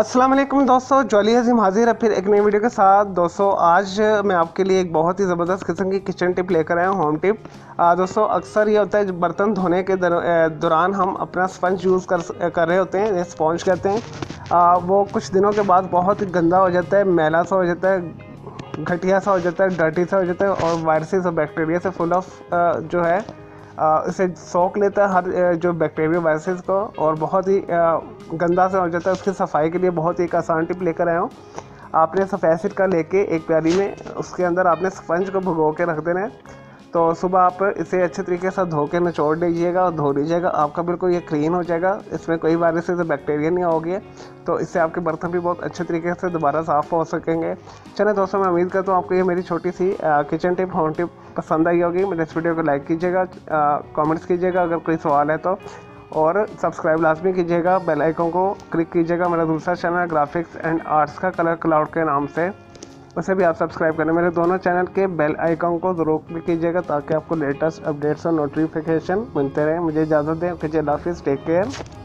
अस्सलाम वालेकुम दोस्तों, जॉली अजीम हाजिर है फिर एक नई वीडियो के साथ। दोस्तों आज मैं आपके लिए एक बहुत ही ज़बरदस्त किस्म की किचन टिप लेकर आया हूँ, होम टिप। दोस्तों अक्सर ये होता है जो बर्तन धोने के दौरान हम अपना स्पंज यूज़ कर रहे होते हैं, स्पॉन्ज कहते हैं। वो कुछ दिनों के बाद बहुत गंदा हो जाता है, मैला सा हो जाता है, घटिया सा हो जाता है, डर्टी सा हो जाता है और वायरसेस और बैक्टीरिया से फुल ऑफ जो है इसे सोख लेता है हर जो बैक्टीरिया वायरसेस को, और बहुत ही गंदा सा हो जाता है। उसकी सफाई के लिए बहुत ही एक आसान टिप लेकर आया हूँ। आपने सफ़ेद का लेके एक प्याली में उसके अंदर आपने स्पंज को भुगो के रख देना है। तो सुबह आप इसे अच्छे तरीके से धो के निचोड़ लीजिएगा और धो लीजिएगा, आपका बिल्कुल ये क्लीन हो जाएगा, इसमें कोई वायरसेस या बैक्टीरिया नहीं होगी। तो इससे आपके बर्तन भी बहुत अच्छे तरीके से दोबारा साफ़ हो सकेंगे। चलिए दोस्तों, मैं उम्मीद करता हूँ आपको ये मेरी छोटी सी किचन टिप, होम टिप पसंद आई होगी। मेरे इस वीडियो को लाइक कीजिएगा, कमेंट्स कीजिएगा अगर कोई सवाल है तो, और सब्सक्राइब लाजमी कीजिएगा, बेल आइकन को क्लिक कीजिएगा। मेरा दूसरा चैनल है ग्राफिक्स एंड आर्ट्स का कलर क्लाउड के नाम से, उसे भी आप सब्सक्राइब करें। मेरे दोनों चैनल के बेल आइकन को ज़रूर क्लिक कीजिएगा ताकि आपको लेटेस्ट अपडेट्स और नोटिफिकेशन मिलते रहें। मुझे इजाज़त दें, ओके जी, टेक केयर।